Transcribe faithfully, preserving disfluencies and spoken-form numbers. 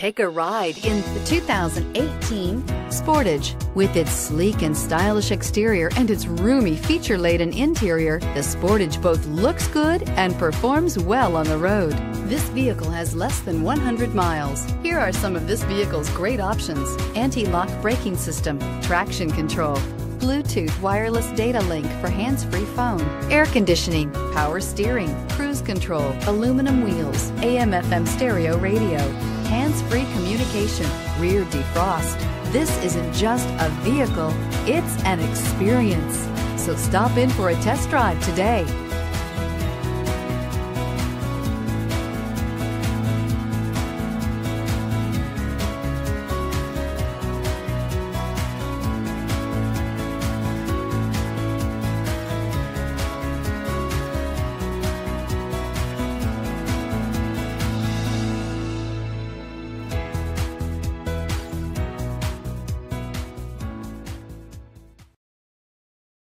Take a ride in the two thousand eighteen Sportage. With its sleek and stylish exterior and its roomy feature-laden interior, the Sportage both looks good and performs well on the road. This vehicle has less than one hundred miles. Here are some of this vehicle's great options: anti-lock braking system, traction control, Bluetooth wireless data link for hands-free phone, air conditioning, power steering, cruise control, aluminum wheels, A M F M stereo radio, hands-free communication, rear defrost. This isn't just a vehicle, it's an experience. So stop in for a test drive today.